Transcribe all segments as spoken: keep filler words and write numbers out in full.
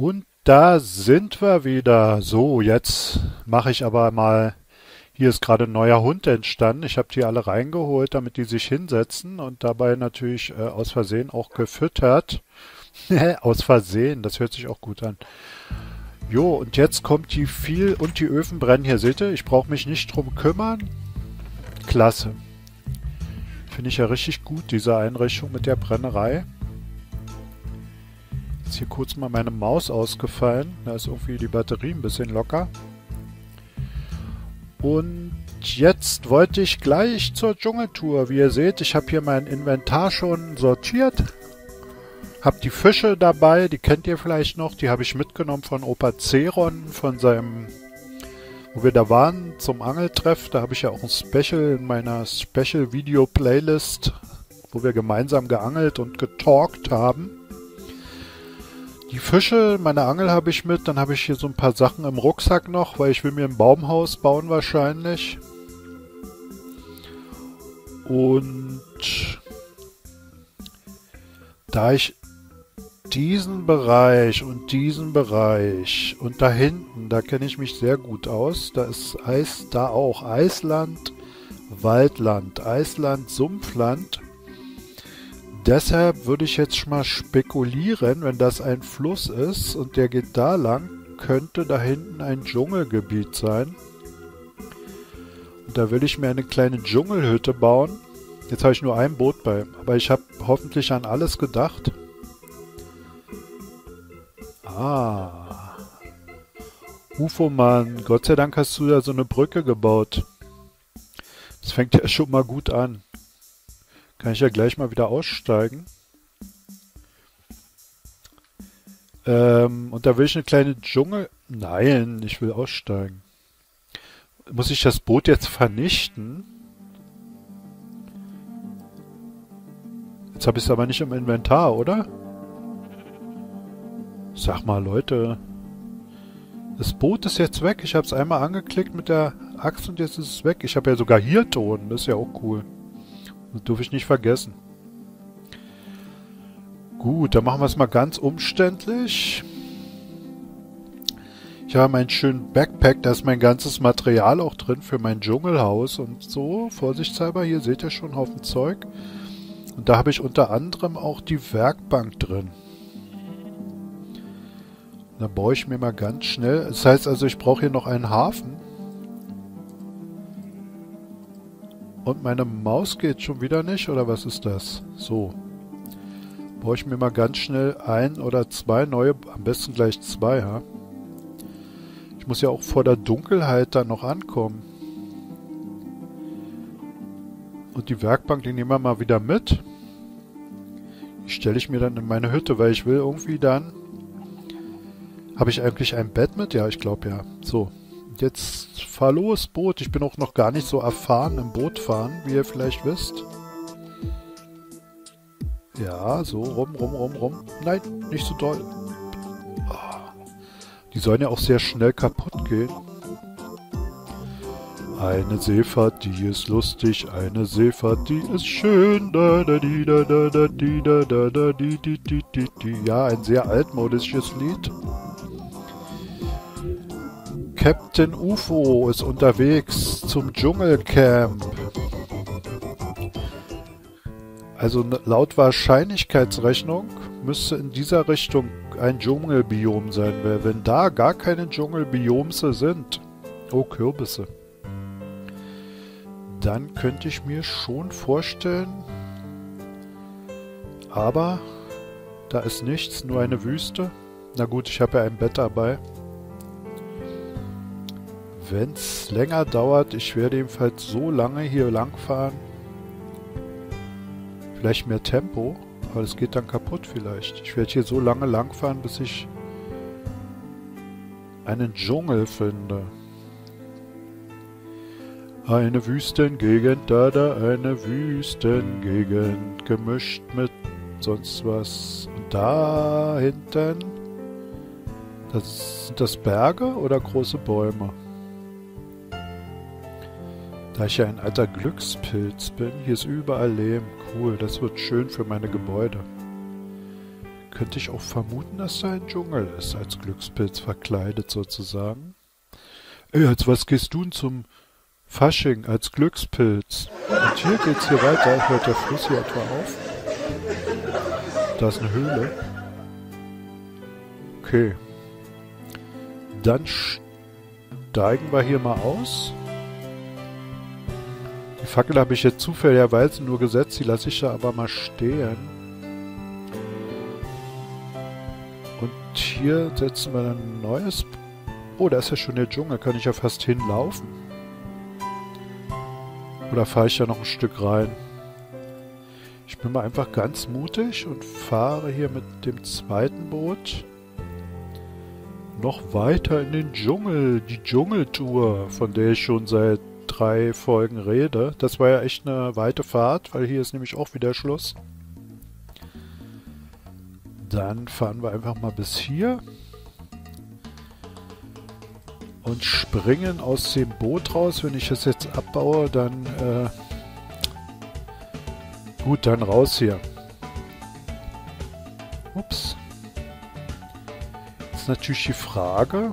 Und da sind wir wieder. So, jetzt mache ich aber mal... Hier ist gerade ein neuer Hund entstanden. Ich habe die alle reingeholt, damit die sich hinsetzen und dabei natürlich äh, aus Versehen auch gefüttert. Aus Versehen, das hört sich auch gut an. Jo, und jetzt kommt die viel und die Öfen brennen. Hier seht ihr, ich brauche mich nicht drum kümmern. Klasse. Finde ich ja richtig gut, diese Einrichtung mit der Brennerei. Ist hier kurz mal meine Maus ausgefallen. Da ist irgendwie die Batterie ein bisschen locker. Und jetzt wollte ich gleich zur Dschungeltour. Wie ihr seht, ich habe hier mein Inventar schon sortiert. Hab die Fische dabei, die kennt ihr vielleicht noch. Die habe ich mitgenommen von Opa Zeron, von seinem, wo wir da waren, zum Angeltreff. Da habe ich ja auch ein Special in meiner Special-Video-Playlist, wo wir gemeinsam geangelt und getalkt haben. Die Fische, meine Angel habe ich mit, dann habe ich hier so ein paar Sachen im Rucksack noch, weil ich will mir ein Baumhaus bauen wahrscheinlich. Und da ich diesen Bereich und diesen Bereich und da hinten, da kenne ich mich sehr gut aus, da ist Eis, da auch Eisland, Waldland, Eisland, Sumpfland. Deshalb würde ich jetzt schon mal spekulieren, wenn das ein Fluss ist und der geht da lang, könnte da hinten ein Dschungelgebiet sein. Und da will ich mir eine kleine Dschungelhütte bauen. Jetzt habe ich nur ein Boot bei, aber ich habe hoffentlich an alles gedacht. Ah. Ufomann, Gott sei Dank hast du da so eine Brücke gebaut. Das fängt ja schon mal gut an. Kann ich ja gleich mal wieder aussteigen. Ähm, und da will ich eine kleine Dschungel... Nein, ich will aussteigen. Muss ich das Boot jetzt vernichten? Jetzt habe ich es aber nicht im Inventar, oder? Sag mal, Leute. Das Boot ist jetzt weg. Ich habe es einmal angeklickt mit der Axt und jetzt ist es weg. Ich habe ja sogar hier Ton. Das ist ja auch cool. Das darf ich nicht vergessen. Gut, dann machen wir es mal ganz umständlich. Ich habe meinen schönen Backpack, da ist mein ganzes Material auch drin für mein Dschungelhaus und so. Vorsichtshalber, hier seht ihr schon einen Haufen Zeug. Und da habe ich unter anderem auch die Werkbank drin. Da baue ich mir mal ganz schnell. Das heißt also, ich brauche hier noch einen Hafen. Und meine Maus geht schon wieder nicht, oder was ist das? So. Brauche ich mir mal ganz schnell ein oder zwei neue, am besten gleich zwei, ja. Ich muss ja auch vor der Dunkelheit dann noch ankommen. Und die Werkbank, die nehmen wir mal wieder mit. Die stelle ich mir dann in meine Hütte, weil ich will irgendwie dann... Habe ich eigentlich ein Bett mit? Ja, ich glaube ja. So. Jetzt fahr los, Boot. Ich bin auch noch gar nicht so erfahren im Bootfahren, wie ihr vielleicht wisst. Ja, so rum, rum, rum, rum. Nein, nicht so doll. Oh. Die sollen ja auch sehr schnell kaputt gehen. Eine Seefahrt, die ist lustig. Eine Seefahrt, die ist schön. Ja, ein sehr altmodisches Lied. Captain UFO ist unterwegs zum Dschungelcamp. Also laut Wahrscheinlichkeitsrechnung müsste in dieser Richtung ein Dschungelbiom sein, weil wenn da gar keine Dschungelbiomse sind, oh Kürbisse, dann könnte ich mir schon vorstellen, aber da ist nichts, nur eine Wüste. Na gut, ich habe ja ein Bett dabei. Wenn es länger dauert, ich werde jedenfalls so lange hier langfahren. Vielleicht mehr Tempo, aber das geht dann kaputt vielleicht. Ich werde hier so lange langfahren, bis ich einen Dschungel finde. Eine Wüstengegend, da da eine Wüstengegend, gemischt mit sonst was. Und da hinten, das, sind das Berge oder große Bäume? Da ich ja ein alter Glückspilz bin, hier ist überall Lehm. Cool, das wird schön für meine Gebäude. könnte ich auch vermuten, dass da ein Dschungel ist, als Glückspilz verkleidet sozusagen. Ey, als was gehst du denn zum Fasching als Glückspilz? Und hier geht's hier weiter, hört der Fluss hier etwa auf. Da ist eine Höhle. Okay. Dann steigen wir hier mal aus. Die Fackel habe ich jetzt zufälligerweise nur gesetzt, die lasse ich da aber mal stehen. Und hier setzen wir dann ein neues... Oh, da ist ja schon der Dschungel, kann ich ja fast hinlaufen. Oder fahre ich da noch ein Stück rein? Ich bin mal einfach ganz mutig und fahre hier mit dem zweiten Boot noch weiter in den Dschungel. Die Dschungeltour, von der ich schon seit drei Folgen rede. Das war ja echt eine weite Fahrt, weil hier ist nämlich auch wieder Schluss. Dann fahren wir einfach mal bis hier und springen aus dem Boot raus. Wenn ich das jetzt abbaue, dann äh gut, dann raus hier. Ups. Ist natürlich die Frage.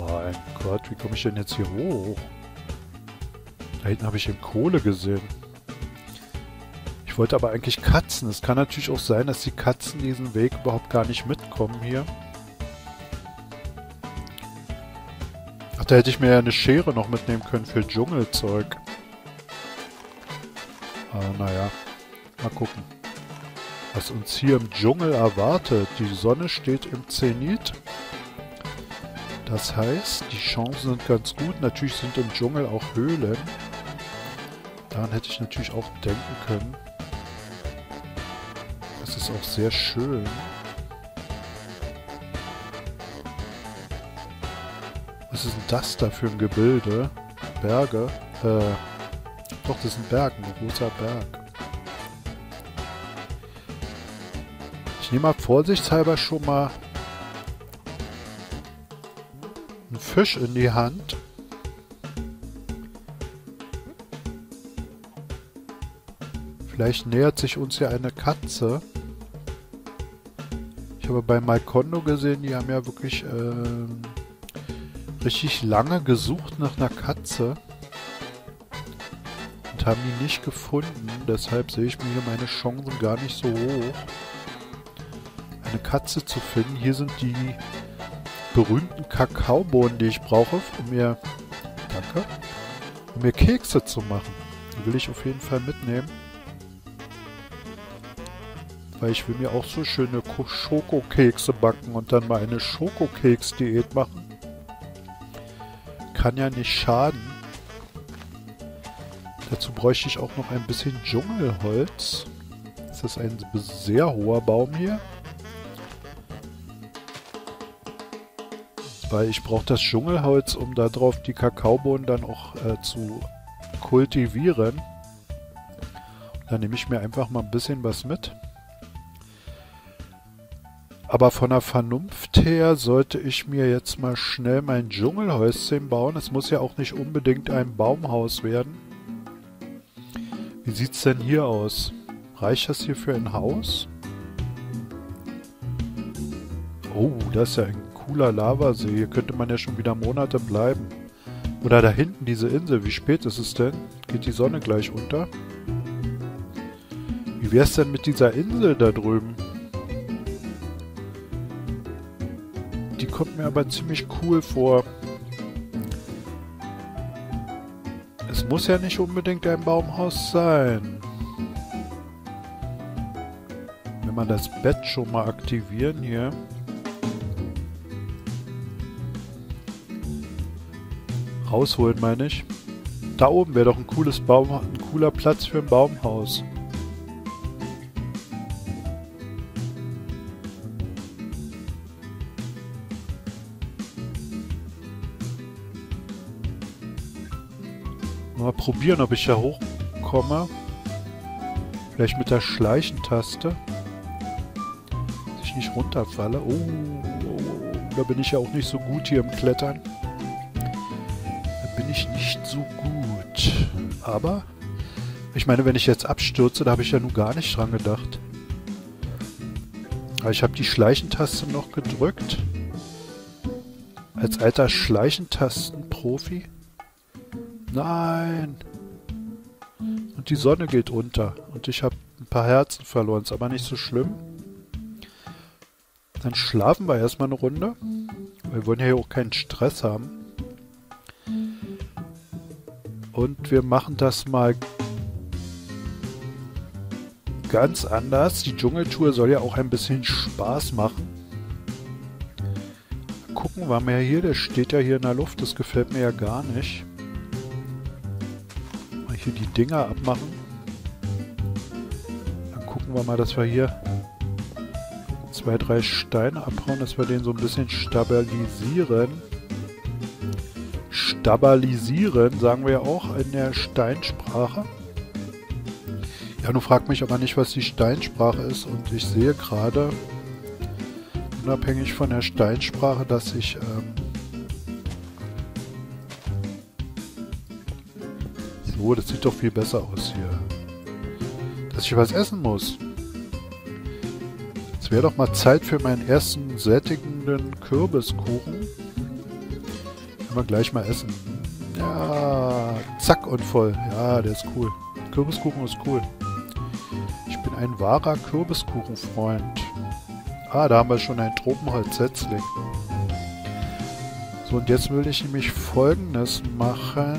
Mein Gott, wie komme ich denn jetzt hier hoch? Da hinten habe ich eben Kohle gesehen. Ich wollte aber eigentlich Katzen. Es kann natürlich auch sein, dass die Katzen diesen Weg überhaupt gar nicht mitkommen hier. Ach, da hätte ich mir ja eine Schere noch mitnehmen können für Dschungelzeug. Aber naja, mal gucken, was uns hier im Dschungel erwartet. Die Sonne steht im Zenit. Das heißt, die Chancen sind ganz gut. Natürlich sind im Dschungel auch Höhlen. Daran hätte ich natürlich auch denken können. Das ist auch sehr schön. Was ist denn das da für ein Gebilde? Berge? Äh, doch, das ist ein Berg, ein großer Berg. Ich nehme mal vorsichtshalber schon mal einen Fisch in die Hand. Vielleicht nähert sich uns ja eine Katze. Ich habe bei Malkondo gesehen, die haben ja wirklich ähm, richtig lange gesucht nach einer Katze und haben die nicht gefunden. Deshalb sehe ich mir hier meine Chancen gar nicht so hoch, eine Katze zu finden. Hier sind die berühmten Kakaobohnen, die ich brauche, um mir, danke, um mir Kekse zu machen. Die will ich auf jeden Fall mitnehmen. Weil ich will mir auch so schöne Schokokekse backen und dann mal eine Schokokeks-Diät machen. Kann ja nicht schaden. Dazu bräuchte ich auch noch ein bisschen Dschungelholz. Das ist ein sehr hoher Baum hier. Weil ich brauche das Dschungelholz, um da drauf die Kakaobohnen dann auch äh, zu kultivieren. Dann nehme ich mir einfach mal ein bisschen was mit. Aber von der Vernunft her sollte ich mir jetzt mal schnell mein Dschungelhäuschen bauen. Es muss ja auch nicht unbedingt ein Baumhaus werden. Wie sieht es denn hier aus? Reicht das hier für ein Haus? Oh, das ist ja ein cooler Lavasee. Hier könnte man ja schon wieder Monate bleiben. Oder da hinten diese Insel. Wie spät ist es denn? Geht die Sonne gleich unter? Wie wäre es denn mit dieser Insel da drüben? Die kommt mir aber ziemlich cool vor. Es muss ja nicht unbedingt ein Baumhaus sein. Wenn man das Bett schon mal aktivieren hier. Rausholen meine ich. Da oben wäre doch ein cooles Baum, ein cooler Platz für ein Baumhaus. Mal probieren, ob ich da hochkomme. Vielleicht mit der Schleichentaste. Dass ich nicht runterfalle. Oh, oh, oh, da bin ich ja auch nicht so gut hier im Klettern. Da bin ich nicht so gut. Aber, ich meine, wenn ich jetzt abstürze, da habe ich ja nun gar nicht dran gedacht. Ich habe die Schleichentaste noch gedrückt. Als alter Schleichentastenprofi. Nein! Und die Sonne geht unter. Und ich habe ein paar Herzen verloren. Ist aber nicht so schlimm. Dann schlafen wir erstmal eine Runde. Wir wollen ja hier auch keinen Stress haben. Und wir machen das mal ganz anders. Die Dschungeltour soll ja auch ein bisschen Spaß machen. Mal gucken wir mal hier. Der steht ja hier in der Luft. Das gefällt mir ja gar nicht. Mal hier die Dinger abmachen. Dann gucken wir mal, dass wir hier zwei, drei Steine abhauen, dass wir den so ein bisschen stabilisieren. Stabilisieren, sagen wir ja auch in der Steinsprache. Ja, nun fragt mich aber nicht, was die Steinsprache ist, und ich sehe gerade, unabhängig von der Steinsprache, dass ich ähm so, das sieht doch viel besser aus hier, dass ich was essen muss. Es wäre doch mal Zeit für meinen ersten sättigenden Kürbiskuchen. Können wir gleich mal essen. Ja, zack und voll. Ja, der ist cool. Kürbiskuchen ist cool. Ich bin ein wahrer Kürbiskuchenfreund. Ah, da haben wir schon ein Tropenholzsetzling. So, und jetzt will ich nämlich Folgendes machen.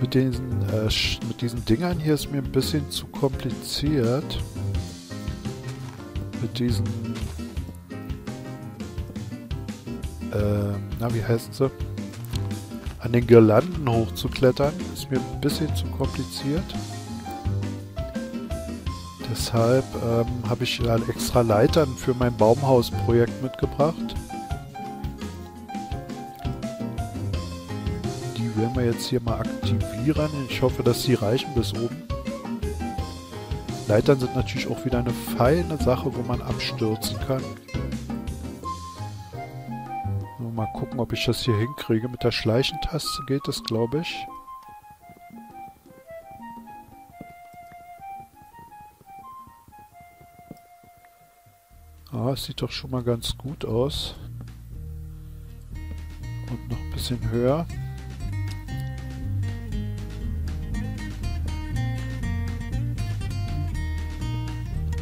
Mit diesen, äh, mit diesen Dingern hier ist mir ein bisschen zu kompliziert. Mit diesen... Äh, na, wie heißt sie? An den Girlanden hochzuklettern, ist mir ein bisschen zu kompliziert. Deshalb ähm, habe ich dann extra Leitern für mein Baumhausprojekt mitgebracht. Die werden wir jetzt hier mal aktivieren. Ich hoffe, dass sie reichen bis oben. Leitern sind natürlich auch wieder eine feine Sache, wo man abstürzen kann. Mal gucken, ob ich das hier hinkriege. Mit der Schleichentaste geht das, glaube ich. Ah, es sieht doch schon mal ganz gut aus. Und noch ein bisschen höher.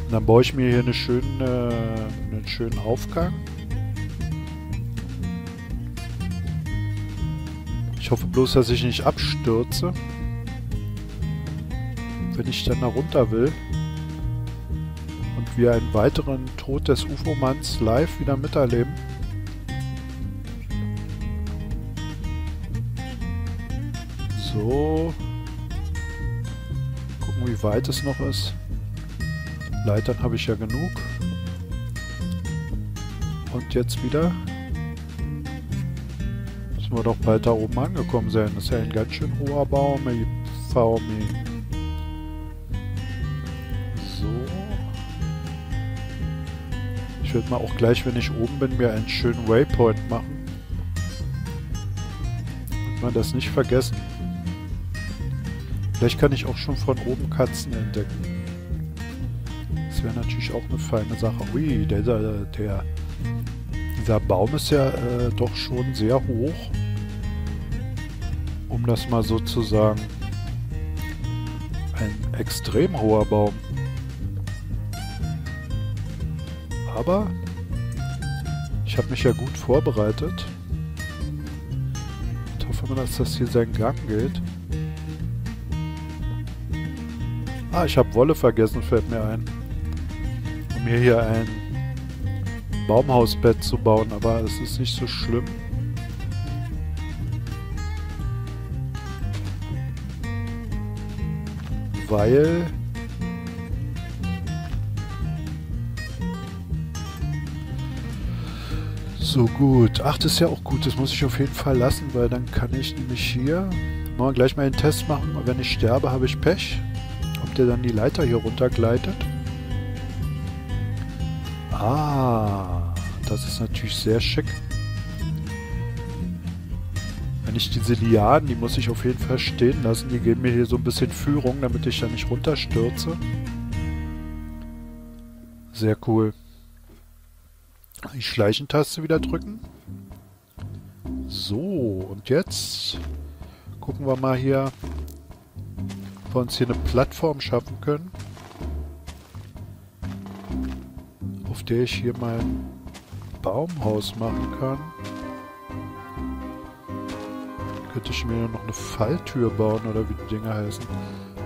Und dann baue ich mir hier eine schöne, einen schönen Aufgang. Ich hoffe bloß, dass ich nicht abstürze, wenn ich dann da runter will und wir einen weiteren Tod des U F O-Manns live wieder miterleben. So. Gucken, wie weit es noch ist. Leitern habe ich ja genug. Und jetzt wieder... wir doch bald da oben angekommen sein. Das ist ja ein ganz schön hoher Baum. So. Ich würde mal auch gleich, wenn ich oben bin, mir einen schönen Waypoint machen. Damit man das nicht vergessen. Vielleicht kann ich auch schon von oben Katzen entdecken. Das wäre natürlich auch eine feine Sache. Ui, der, der, der dieser Baum ist ja äh, doch schon sehr hoch. Um das mal so zu sagen, ein extrem hoher Baum. Aber ich habe mich ja gut vorbereitet. Ich hoffe mal, dass das hier seinen Gang geht. Ah, ich habe Wolle vergessen, fällt mir ein. Um mir hier ein Baumhausbett zu bauen, aber es ist nicht so schlimm. Weil so gut. Ach, das ist ja auch gut. Das muss ich auf jeden Fall lassen, weil dann kann ich nämlich hier mal gleich mal einen Test machen. Wenn ich sterbe, habe ich Pech. Ob der dann die Leiter hier runtergleitet. Ah, das ist natürlich sehr schick. Wenn ich diese Lianen, die muss ich auf jeden Fall stehen lassen. Die geben mir hier so ein bisschen Führung, damit ich da nicht runterstürze. Sehr cool. Die Schleichentaste wieder drücken. So, und jetzt gucken wir mal hier, ob wir uns hier eine Plattform schaffen können, auf der ich hier mal ein Baumhaus machen kann. Könnte ich mir noch eine Falltür bauen oder wie die Dinger heißen.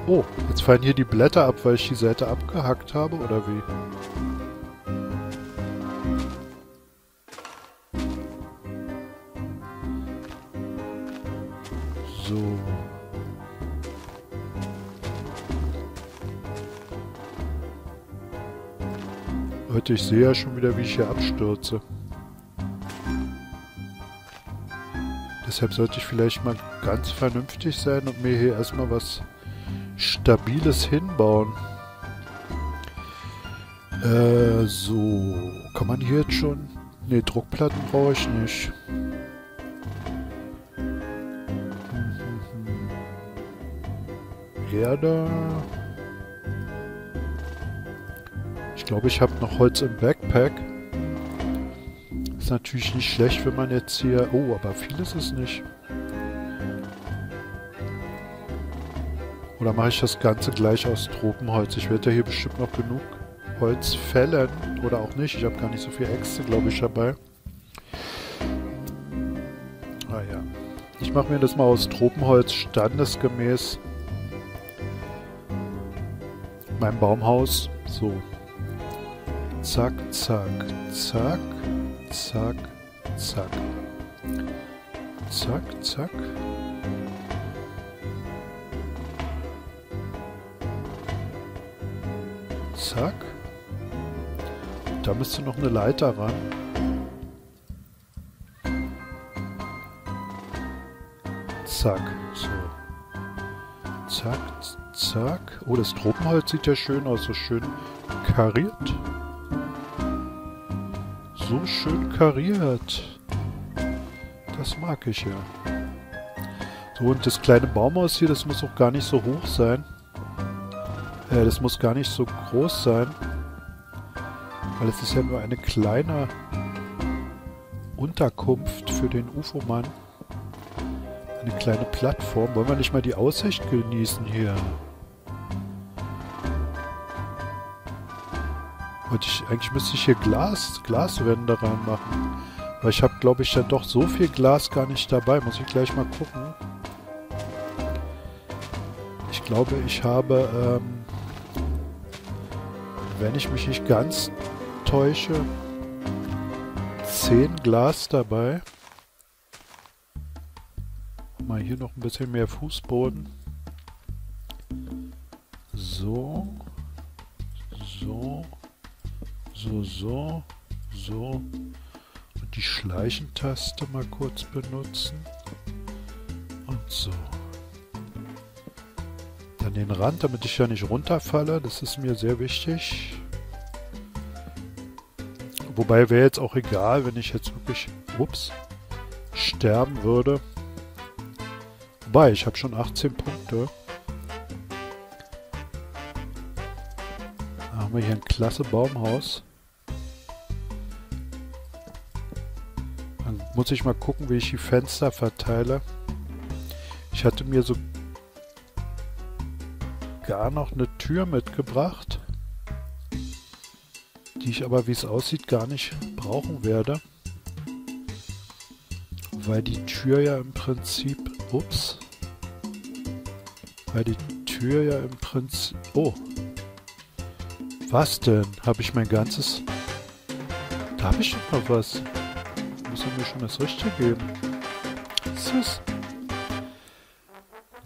Oh, jetzt fallen hier die Blätter ab, weil ich die Seite abgehackt habe, oder wie? So. Leute, ich sehe ja schon wieder, wie ich hier abstürze. Deshalb sollte ich vielleicht mal ganz vernünftig sein und mir hier erstmal was Stabiles hinbauen. Äh, so. Kann man hier jetzt schon... Ne, Druckplatten brauche ich nicht. Erde. Ich glaube, ich habe noch Holz im Backpack. Ist natürlich nicht schlecht, wenn man jetzt hier... Oh, aber vieles ist nicht. Oder mache ich das Ganze gleich aus Tropenholz? Ich werde ja hier bestimmt noch genug Holz fällen. Oder auch nicht. Ich habe gar nicht so viel Äxte, glaube ich, dabei. Ah ja. Ich mache mir das mal aus Tropenholz standesgemäß. Mein Baumhaus. So. Zack, zack, zack. Zack, zack. Zack, zack. Zack. Da müsste noch eine Leiter ran. Zack. So. Zack, zack. Oh, das Tropenholz sieht ja schön aus. So schön kariert. So schön kariert. Das mag ich ja. So, und das kleine Baumhaus hier, das muss auch gar nicht so hoch sein. Äh, das muss gar nicht so groß sein. Weil es ist ja nur eine kleine Unterkunft für den U F O-Mann. Eine kleine Plattform. Wollen wir nicht mal die Aussicht genießen hier? Ich, eigentlich müsste ich hier Glas, Glaswände reinmachen. Weil ich habe, glaube ich, dann doch so viel Glas gar nicht dabei. Muss ich gleich mal gucken. Ich glaube, ich habe, ähm, wenn ich mich nicht ganz täusche, zehn Glas dabei. Mal hier noch ein bisschen mehr Fußboden. So. So. So, so, so. Und die Schleichentaste mal kurz benutzen. Und so. Dann den Rand, damit ich ja nicht runterfalle. Das ist mir sehr wichtig. Wobei wäre jetzt auch egal, wenn ich jetzt wirklich, ups, sterben würde. Wobei, ich habe schon achtzehn Punkte. Da haben wir hier ein klasse Baumhaus. Muss ich mal gucken, wie ich die Fenster verteile. Ich hatte mir so gar noch eine Tür mitgebracht, die ich aber, wie es aussieht, gar nicht brauchen werde, weil die Tür ja im Prinzip, ups, weil die Tür ja im Prinzip, oh, was denn? Habe ich mein ganzes, da habe ich noch was. Muss er mir schon das Richtige geben. Süß.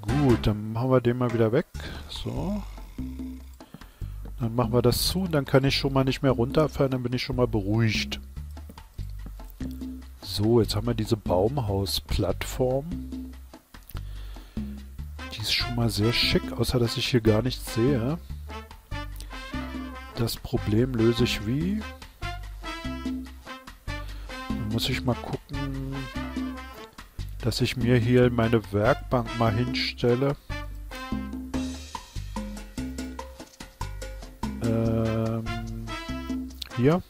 Gut, dann machen wir den mal wieder weg. So. Dann machen wir das zu und dann kann ich schon mal nicht mehr runterfallen. Dann bin ich schon mal beruhigt. So, jetzt haben wir diese Baumhausplattform. Die ist schon mal sehr schick, außer dass ich hier gar nichts sehe. Das Problem löse ich wie... Muss ich mal gucken, dass ich mir hier meine Werkbank mal hinstelle. Ähm, hier.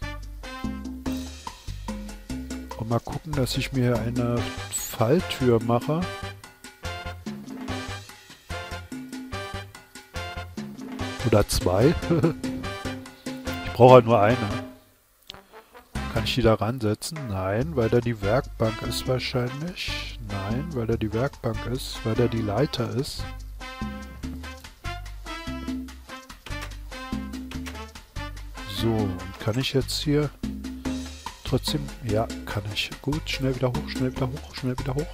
Und mal gucken, dass ich mir eine Falltür mache. Oder zwei. Ich brauche halt nur eine. Kann ich die da ransetzen? Nein, weil da die Werkbank ist wahrscheinlich. Nein, weil da die Werkbank ist, weil da die Leiter ist. So, und kann ich jetzt hier trotzdem... Ja, kann ich. Gut, schnell wieder hoch, schnell wieder hoch, schnell wieder hoch.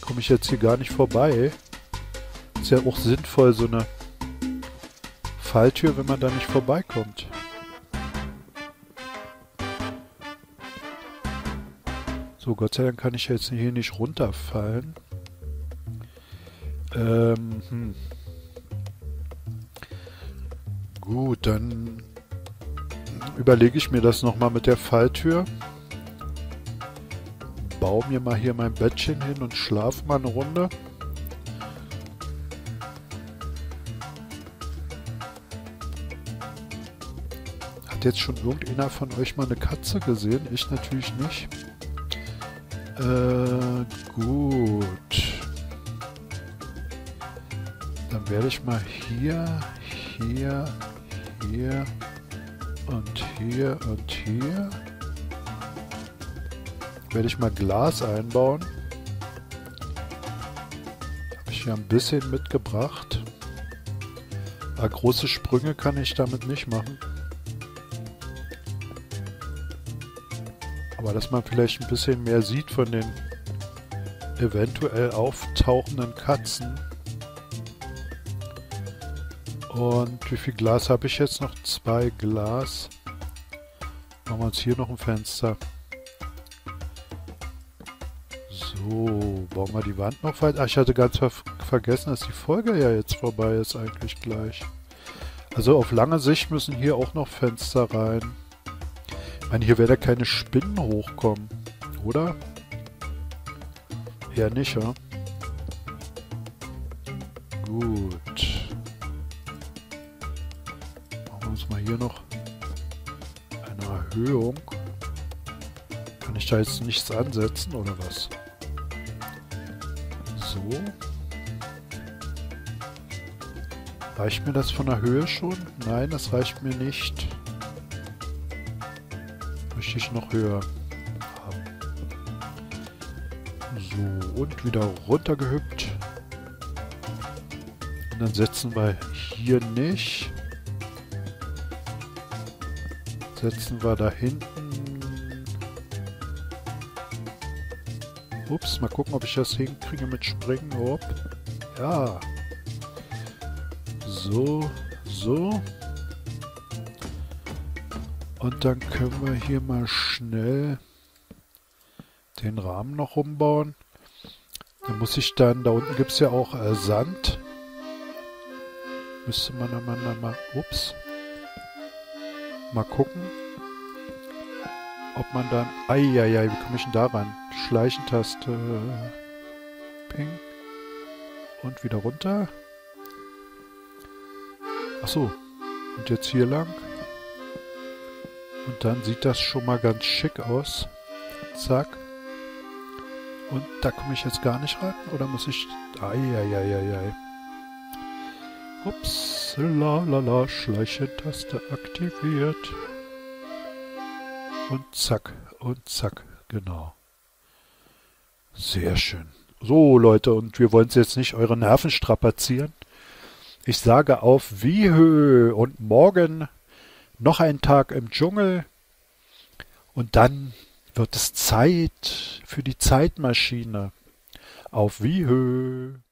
Komme ich jetzt hier gar nicht vorbei. Ist ja auch sinnvoll, so eine Falltür, wenn man da nicht vorbeikommt. So, Gott sei Dank kann ich jetzt hier nicht runterfallen. Ähm, hm. Gut, dann überlege ich mir das nochmal mit der Falltür. Baue mir mal hier mein Bettchen hin und schlafe mal eine Runde. Hat jetzt schon irgendeiner von euch mal eine Katze gesehen? Ich natürlich nicht. Äh, gut. Dann werde ich mal hier, hier, hier und hier und hier. Werde ich mal Glas einbauen. Habe ich hier ein bisschen mitgebracht. Aber große Sprünge kann ich damit nicht machen. Aber dass man vielleicht ein bisschen mehr sieht von den eventuell auftauchenden Katzen. Und wie viel Glas habe ich jetzt noch? Zwei Glas. Machen wir uns hier noch ein Fenster. So, bauen wir die Wand noch weiter. Ach, ich hatte ganz ver vergessen, dass die Folge ja jetzt vorbei ist eigentlich gleich. Also auf lange Sicht müssen hier auch noch Fenster rein. Ich meine, hier werden ja keine Spinnen hochkommen, oder? Ja, nicht, ja? Gut. Machen wir uns mal hier noch eine Erhöhung. Kann ich da jetzt nichts ansetzen, oder was? So. Reicht mir das von der Höhe schon? Nein, das reicht mir nicht. Ich noch höher haben. So, und wieder runtergehüpft. Und dann setzen wir hier nicht. Setzen wir da hinten. Ups, mal gucken, ob ich das hinkriege mit Springen. Ob. Ja. So, so. Und dann können wir hier mal schnell den Rahmen noch umbauen. Dann muss ich dann, da unten gibt es ja auch äh, Sand. Müsste man dann mal, dann mal, ups. Mal gucken, ob man dann, eieiei, wie komme ich denn da ran? Schleichentaste, ping. Und wieder runter. Achso, und jetzt hier lang. Und dann sieht das schon mal ganz schick aus. Zack. Und da komme ich jetzt gar nicht ran. Oder muss ich... Eieieiei. Ups. Lalala. Schleichentaste aktiviert. Und zack. Und zack. Genau. Sehr schön. So, Leute. Und wir wollen jetzt nicht eure Nerven strapazieren. Ich sage auf Wiederhören. Und morgen... Noch ein Tag im Dschungel und dann wird es Zeit für die Zeitmaschine. Auf Wiederhören.